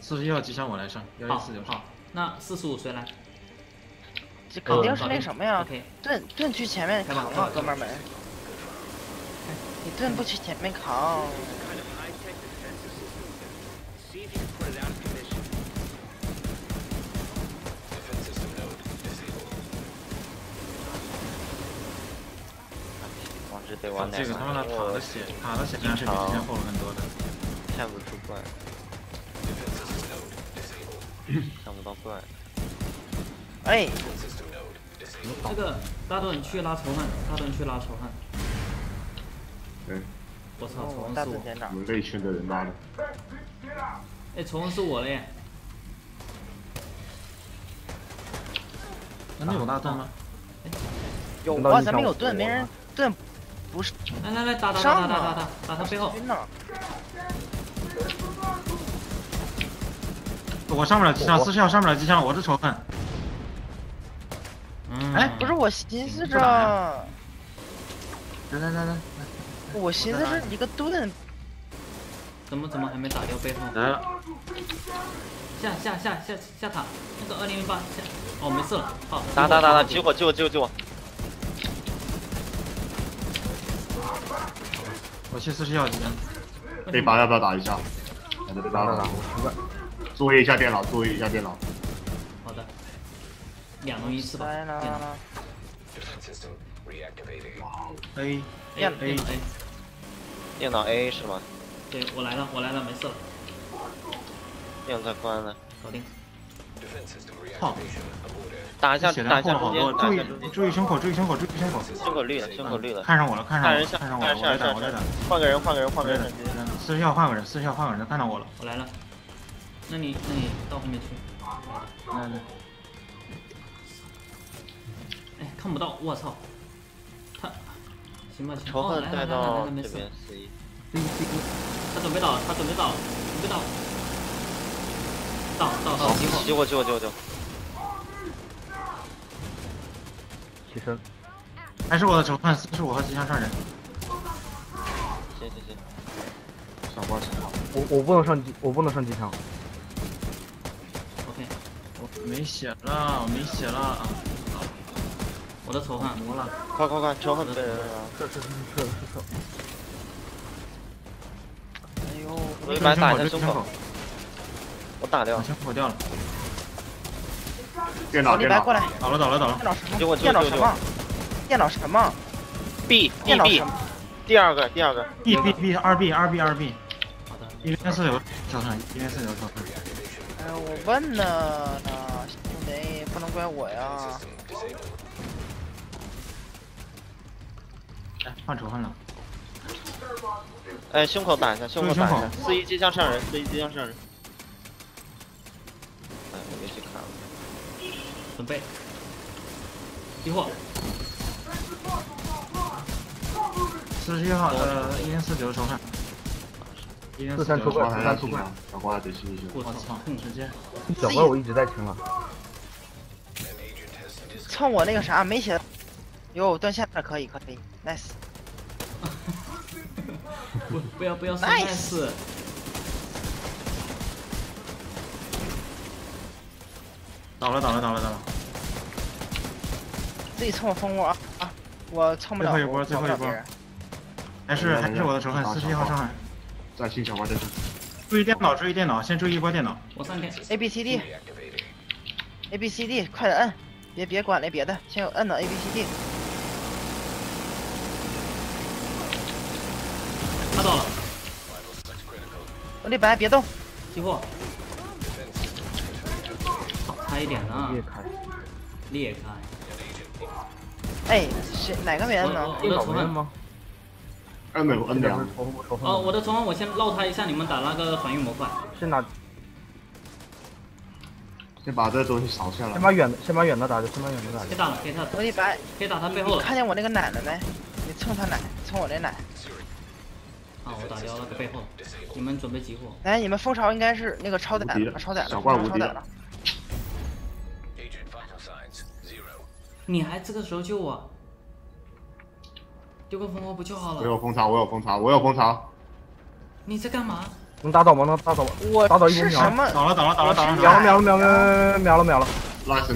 41号机枪我来上，114就上。好，那45谁来？这肯定是那什么呀？盾去前面扛啊，哥们儿们！你盾不去前面扛。 对，往这个他妈的塔的血量是比之前厚了很多的，看不出怪，看不到怪。哎，这个大盾去拉仇恨，大盾去拉仇恨。嗯，我操，仇恨是我，你们这一群的人妈的。哎，仇恨是我嘞。那有大盾吗？有啊，咱们有盾，没人盾。 不是，来来来，打他背后！我上不了机枪，40号上不了机枪，我是仇恨。哎，不是我寻思着，来，我寻思是一个盾，怎么还没打掉背后？来了，下塔，那个2008下，哦没事了，好，打，救我救我！ 我去41号机枪，这把要不要打一下？打！作业一下电脑，作业一下电脑。好的，两龙一次吧。来了。A A A， 电脑 A 是吗？对，我来了，没事了。电脑关了，搞定。好。打一下中间，注意胸口，注意胸口，胸口绿了，看上我了，我来打，换个人，40号换个人，看到我了，我来了，那你到后面去，来，哎，看不到，我操，他，行吧，仇恨带到这边11，他准备倒了，准备倒了，到，救我。 牺牲，还是我的仇恨，45号机枪上人。行，上包。我不能上机，枪。OK， 我没血了，我的仇恨没了，快，仇恨的人了，撤。哎呦，我一把打一下胸口，我打掉，胸口掉了。 电脑，倒了！电脑什么 ？B 第二个 B 2B。好的，104有挑战。哎，我问呢，兄弟，不能怪我呀。哎，换仇恨了。哎，胸口打一下，41机枪上人，哎，我别去看了。 准备，集火。41号的1049仇恨，1049仇恨，439，小瓜得吸一吸。我操，直接。小瓜我一直在清了。蹭我那个啥没血，哟，断线了，可以 ，nice。不要 nice。 倒了！自己蹭我蜂窝啊！我蹭不了。最后一波，还是我的仇恨，41号伤害。再清小花再清。注意电脑，先注意一波电脑。我上点 A B C D， 快点摁，别管那别的，先有摁到 A B C D。他到了。我李白别动，起火。 差一点啊！裂开！哎，谁哪个没摁呢？我的仇恨吗？摁没有摁两。哦，我的仇恨我先绕他一下，你们打那个防御模块。先把这东西扫下来。先把远的打掉。给他。我一百。可以打他背后了。看见我那个奶了没？你蹭他奶，蹭我那奶。啊，我打掉那个背后。你们准备集火。哎，你们蜂巢应该是那个超载了，超载了。 你还这个时候救我？丢个蜂窝不就好了？我有蜂巢！你在干嘛？能打倒吗？能打倒吗？我打倒一分秒。倒了！秒了！nice！我是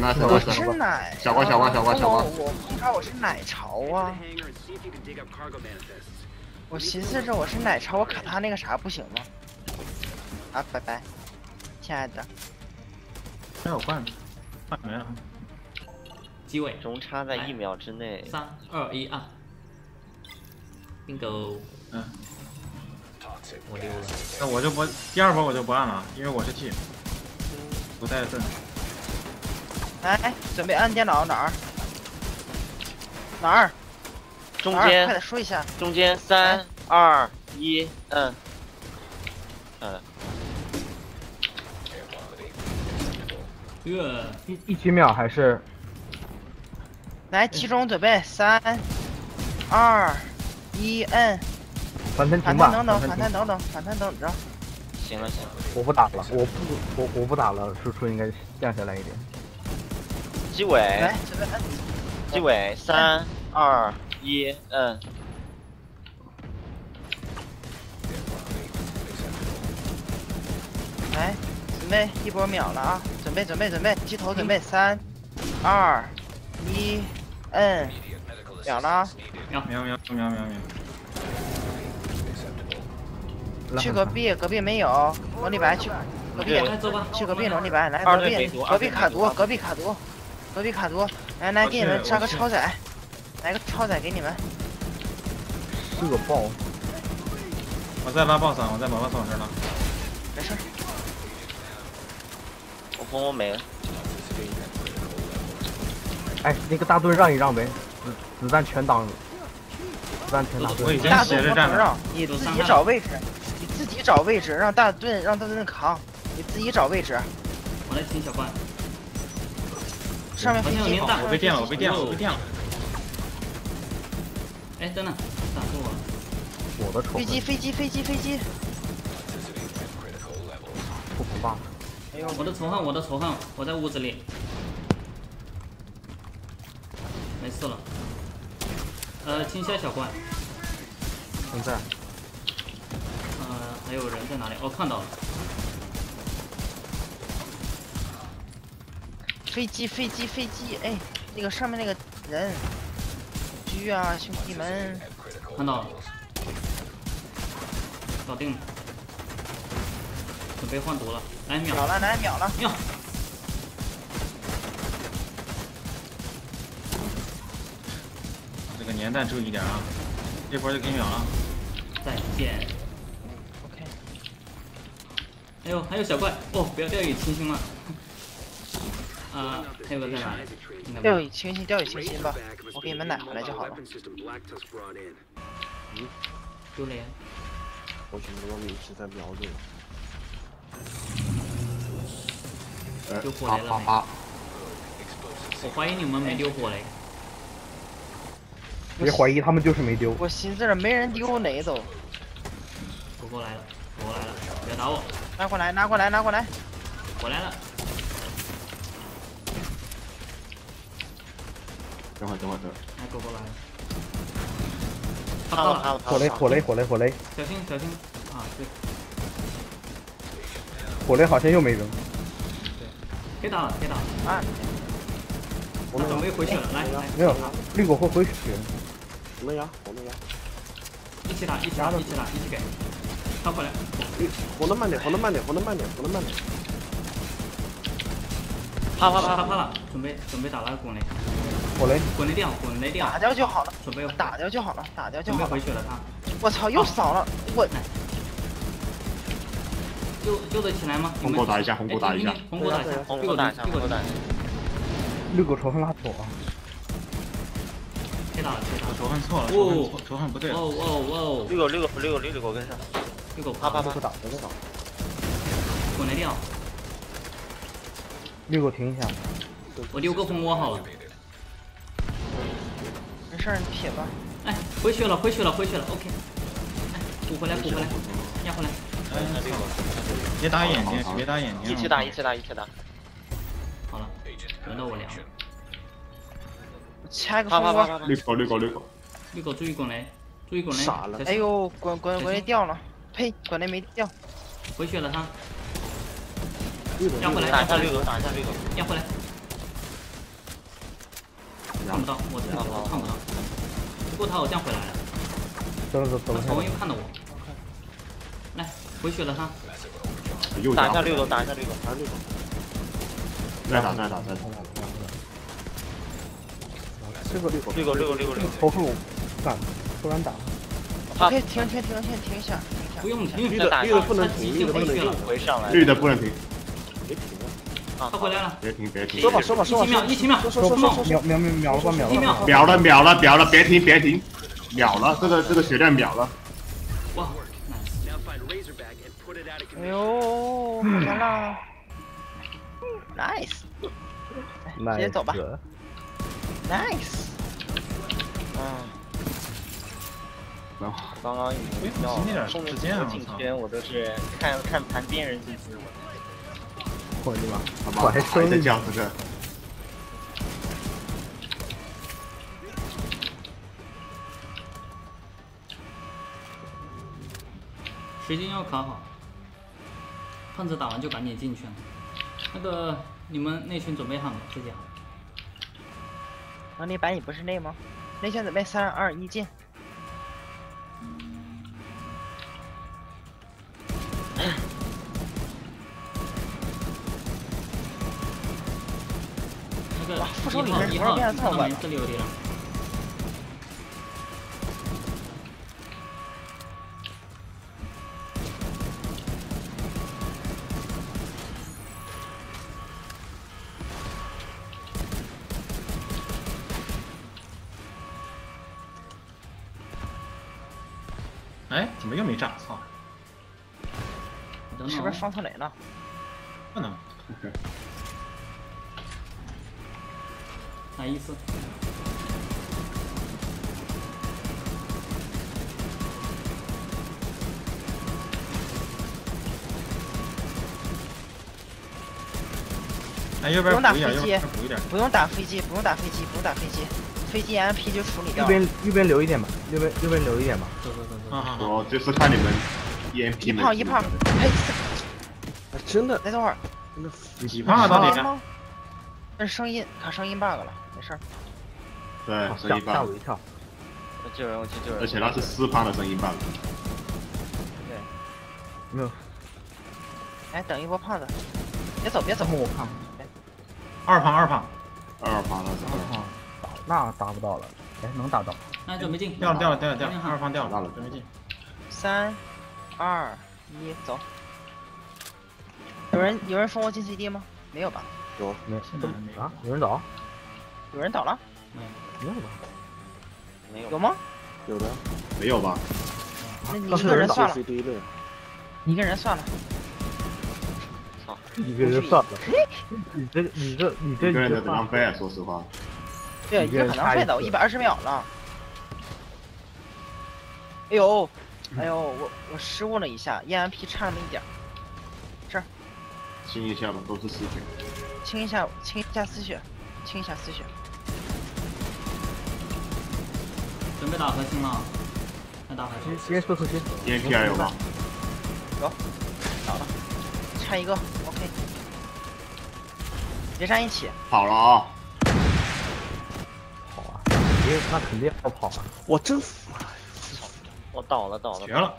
奶。小关。你看我是奶潮啊！我寻思着我是奶潮，我卡他那个啥不行吗？啊，拜拜，亲爱的。还有换，换没了。机位。中差在1秒之内。3、2、1，按。bingo。嗯。 我溜了，那我就不第2波我就不按了，因为我是 T， 不带盾。来，准备按电脑哪儿？中间，快点说一下。中间3、2、1，嗯。嗯。一起秒还是？来，集中准备3、2、1，摁。 反弹等着。行了，我不打了，叔应该降下来一点。机尾，3、2、1，嗯。来，准备一波秒了啊！准备，机头准备3、2、1，嗯，秒了啊！秒。 去隔壁没有，龙立白去隔壁，去隔壁龙立白来隔壁卡毒，来给你们杀个超载，来个超载给你们。这个爆！我再拉 boss， 我再把 boss 往这拉。没事。我蜂窝没了。哎，那个大盾让一让呗，子弹全挡，子弹全挡。我已经斜着站了，你自己找位置。 自己找位置，让大盾扛，你自己找位置。我来听小关。上面飞机，我被电了。哎，等等，打住我。我的仇。飞机。不恐怕。哎呦，我的仇恨，我在屋子里。没事了。听一下小关。现在。 还有人在哪里？哦，看到了。飞机！哎，那个上面那个人，狙啊，兄弟们！看到了，搞定了，准备换毒了，来秒了！这个年代注意点啊，这波就给秒了。再见。 哎呦，还有小怪哦！不要掉以轻心了。啊，还有个在哪？掉以轻心吧，我给你们奶回来就好了。嗯，丢脸。我怎么跟我们一直在瞄着我？丢火雷了没？我怀疑你们没丢火雷。别怀疑，他们就是没丢。我寻思着没人丢哪都。躲过来了，别打我。 拿过来！我来了。等会儿。哎，狗狗来了。他了。火雷！小心！啊，对。火雷好像又没扔。对，别打了。啊。我们准备回去了，来。没有，绿狗会回去。我们压。一起打，一起给。 他过来，活得慢点。啪了！准备打拉滚雷。滚雷掉。打掉就好了。准备回去了他。我操，又扫了！我。救得起来吗？红狗打一下。绿狗仇恨拉走啊！别打了。仇恨错了。仇恨不对。哦。绿狗跟上。 绿狗打，滚雷掉。绿狗停一下，我丢个蜂窝好了。没事，你撇吧。哎，回去了 ，OK。哎，补回来，压回来。哎，别打眼睛，一起打。好了，轮到我俩。我掐个蜂窝。绿狗注意滚雷。傻了。哎呦，滚雷掉了。 呸！管雷没掉，回血了他。压回来，打一下绿狗，打一下绿狗，压回来。看不到，我这我看不到。不过他好像回来了。走了。他头又看到我。来，回血了他。打一下绿狗，打一下绿狗，打绿狗。再打。这个头痛，干，突然打。 可以停一下，不用绿的不能停，绿的不能停，别停了，他回来了，别停，收吧，秒了，别停，秒了，这个血量秒了，哇，哎呦，完了 ，nice， 直接走吧 ，nice， 嗯。 刚刚你到后面进圈，我都是看旁边人进去。我的妈！我还真讲这个。时间要卡好，胖子打完就赶紧进圈。那个你们内圈准备好了，自己好。王林白，你不是内吗？内圈准备3、2、1进。 哇！副手里面多少遍太晚了。哎，怎么又没炸？操！是不是放错雷了？不能。啥意思？哎，要不然补一点，不用打飞机，MP 就处理掉。右边留一点吧，右边留一点吧。走。哦，这次看你们 EMP 一炮，哎，真的，等会儿，几炮到底啊？那声音卡声音 bug 了，没事儿。对，声音 bug 吓我一跳。我救人，我去救人。而且那是4趴的声音 bug。对。没有。哎，等一波胖子，别走，我胖。二胖，那打不到了，哎，能打到。那准备进。掉了，二胖掉了，准备进。3、2、1，走。有人封我进 CD 吗？没有吧。 有啊？有人倒了？没有吧？有吗？有的，没有吧？那你一个人算了，操！你这一个人浪费啊！说实话，对，一个人很浪费的，我120秒了。哎呦，我失误了一下 ，EMP 差那么一点。这儿，清一下吧，都是尸体。 清一下丝血，准备打核心了，来打核心，直接射出去。EMP 还有吗？有，倒了，差一个 ，OK， 别站一起。跑了啊！跑啊！那肯定要跑啊！我真服了，我倒了，绝了！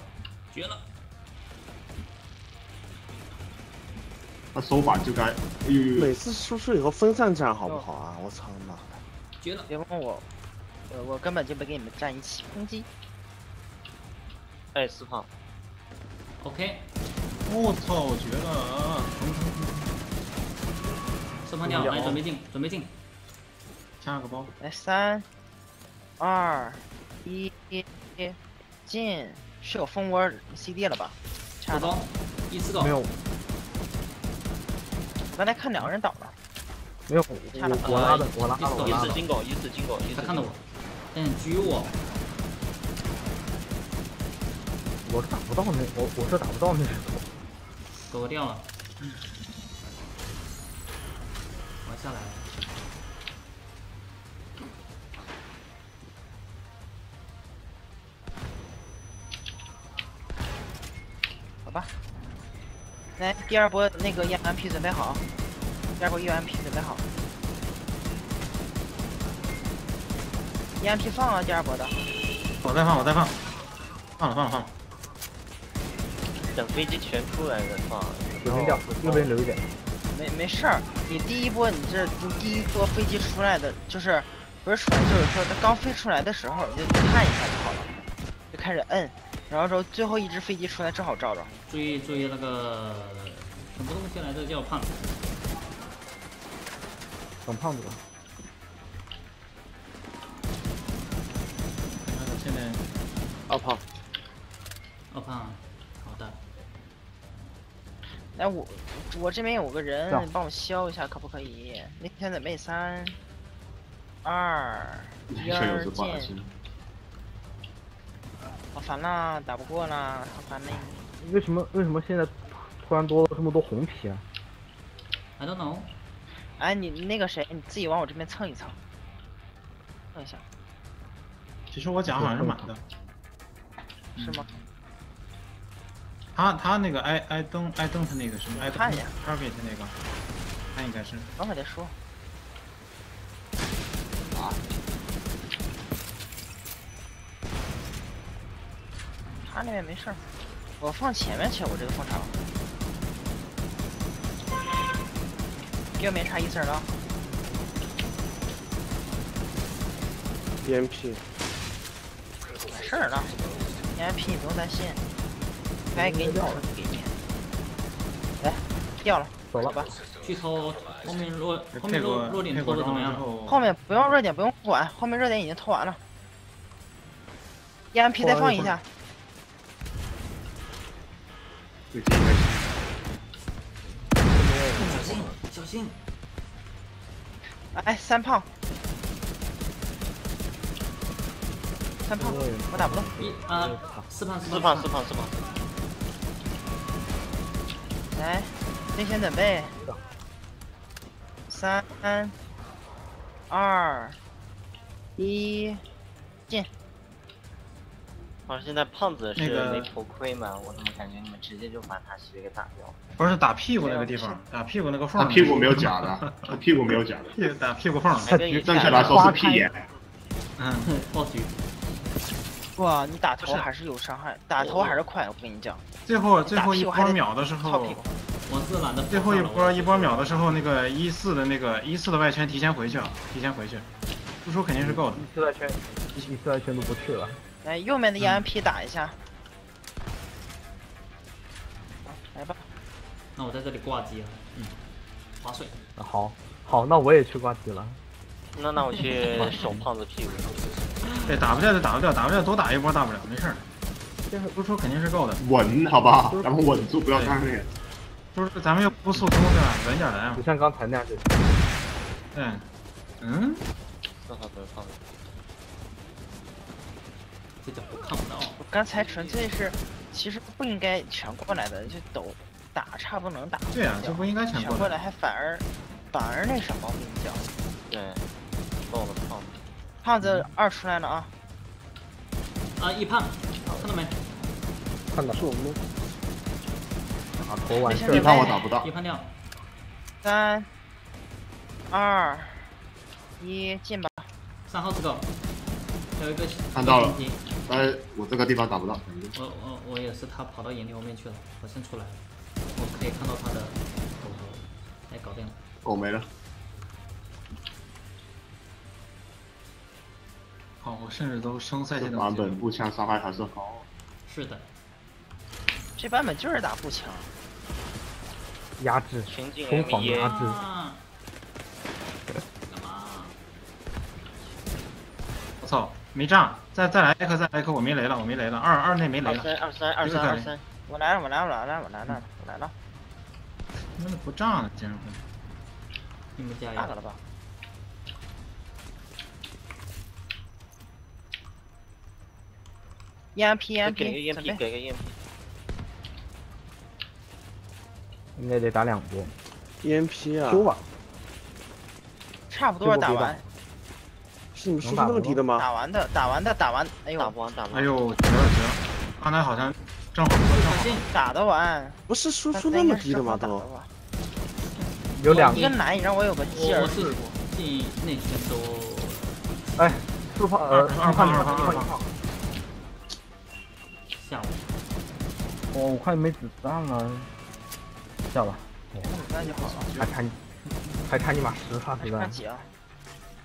那手法就该，每次输出以后分散战好不好啊？我操妈的！绝了！别问我，我根本就没跟你们站一起攻击。哎，4胖 ，OK。我操，我绝了啊！4胖掉，来准备进。掐个包。来3、2、1，进！是有蜂窝 CD 了吧？掐包，1次倒。没有。 刚才看两个人倒了，没有，我拉的，一次金狗，他看到我，但狙我，我这打不到那只狗，狗掉了，我下来了，好吧，来，第二波那个 EMP 准备好，第二波 EMP 准备好 ，EMP 放了第二波的。我再放，放了。等飞机全出来再放，右边掉，右边留一点。没事儿，你第一波你第一波飞机出来的就是不是出来就是说它刚飞出来的时候你就看一下就好了，就开始摁。 然后之后最后一只飞机出来，正好照着。注意那个什么东西来着？叫胖子。等胖子吧。那个现在。奥胖，好的。哎，我这边有个人，你帮我消一下，可不可以？那天准备3、2、1见。 好烦啦，打不过啦，好烦嘞！为什么现在突然多了这么多红皮啊 ？I don't know。哎，你那个谁，你自己往我这边蹭一蹭，蹭一下。其实我讲好像是满的，是吗？他那个 I don't 那个什么 I don't target 那个，他应该是。等会儿再说。啊。 他那边没事儿，我放前面去，我这个放场又没差1次了。EMP 没事儿了 ，EMP 你不用担心，该给你的我给你。来，掉了，走了吧。去偷后面弱点偷的怎么样？后面不用热点不用管，后面热点已经偷完了。EMP 再放一下。 小心！哎，3胖，我打不动。4胖。来，内线准备。3、2、1，进。 好像现在胖子是没头盔嘛，我怎么感觉你们直接就把他直接给打掉？不是打屁股那个地方，打屁股那个缝。他屁股没有假的，他屁股没有假的。打屁股缝。正确来说是屁眼。嗯，暴菊。哇，你打头还是有伤害，打头还是快，我跟你讲。最后一波秒的时候，我自懒得。最后一波秒的时候，那个14的外圈提前回去，输出肯定是够的。14外圈都不去了。 来，右面的 EMP 打一下，来吧。那我在这里挂机了，划水。好，那我也去挂机了。那我去守胖子屁股。对，打不掉，多打一波大不了，没事儿。这输出肯定是够的。稳，好吧，咱们稳住，不要看那个。就是咱们又不速攻对吧？稳点来啊！不像刚才那样子。对。嗯。正好得胖子。 这叫我看不到。我刚才纯粹是，其实不应该全过来的，就都打差不能打。对啊，就不应该全过来，还反而那什么，我跟你讲。对，爆了胖子2出来了啊！啊，1胖，看到没？看到是我们。啊，头完事。1胖我打不到。1胖掉。3、2、1，进吧。3号自狗。 有一个看到了，哎，我这个地方打不到。我也是，他跑到岩流面去了，好像出来了。我可以看到他的狗头，哎，搞定了。狗没了。好，我甚至都升赛季的。版本步枪伤害还是好。是的。这版本就是打步枪。压制，疯狂压制。啊 我操，没炸！再来一颗，我没雷了，二那没雷了。二三，我来了。怎么不炸呢？竟然会！你们加油了吧？EMP，准备。给个 EMP。应该得打2波。EMP 啊。修吧。差不多打完。 是你输出那么低的吗？打完的，哎呦，打不完。哎呦，绝了！刚才好像正好正好打得完，不是输出那么低的吗？都有两个，一个难，你让我有个劲儿。我是进内线都，哎，是胖二胖。下午，我快没子弹了，下吧。那就好了，还差你妈10发子弹。看几啊？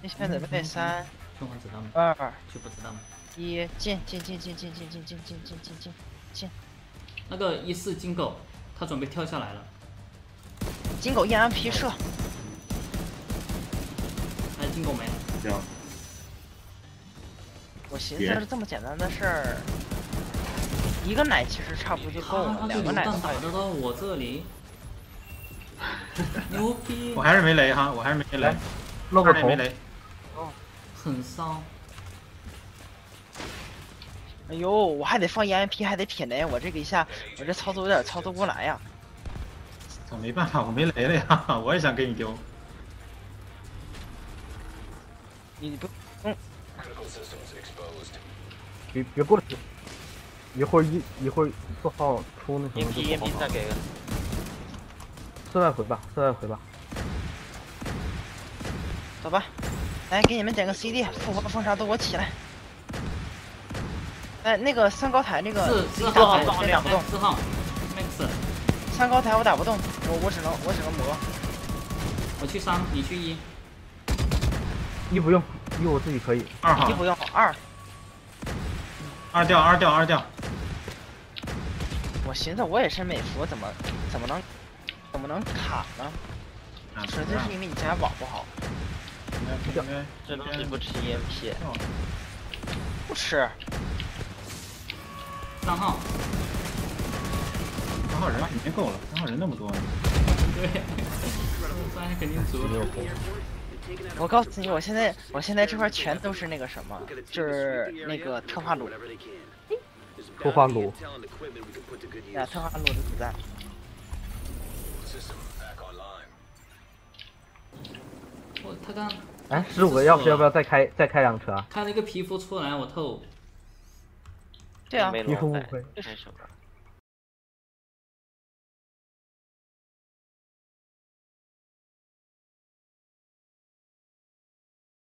你现在准备3。 2 1进！那个14金狗，他准备跳下来了。金狗一按皮射。哎，金狗没了。行。我寻思是这么简单的事儿，一个奶其实差不多就够了，两个奶打得到我这里。牛逼！我还是没雷哈，我还是没雷，露个头。很骚。哎呦，我还得放EMP，还得撇雷，我这个一下，我这操作有点操作不过来呀。我没办法，我没雷了呀，我也想给你丢。你不，别过来，一会儿4号出那什么就不好了。EMP再给个。4外回吧。走吧。 来，给你们点个 CD， 复活封杀都给我起来。哎，那个三高台那个4号我打不动，4号 ，max。三高台我打不动，我只能磨。我去3，你去1。1不用，1我自己可以。2号。1不用，2。2掉。我寻思我也是美服，怎么能卡呢？纯粹是因为你家网不好。 这东西不吃 EMP， 不吃。3号，3号人肯定够了，3号人那么多呢。对，3肯定足。我告诉你，我现在这块全都是那个什么，就是那个特化弩。特化弩。呀，特化弩的子弹。 我他刚哎，15个要不要再开2车？看那个皮肤出来，我透。对啊，皮肤不亏。这是什么？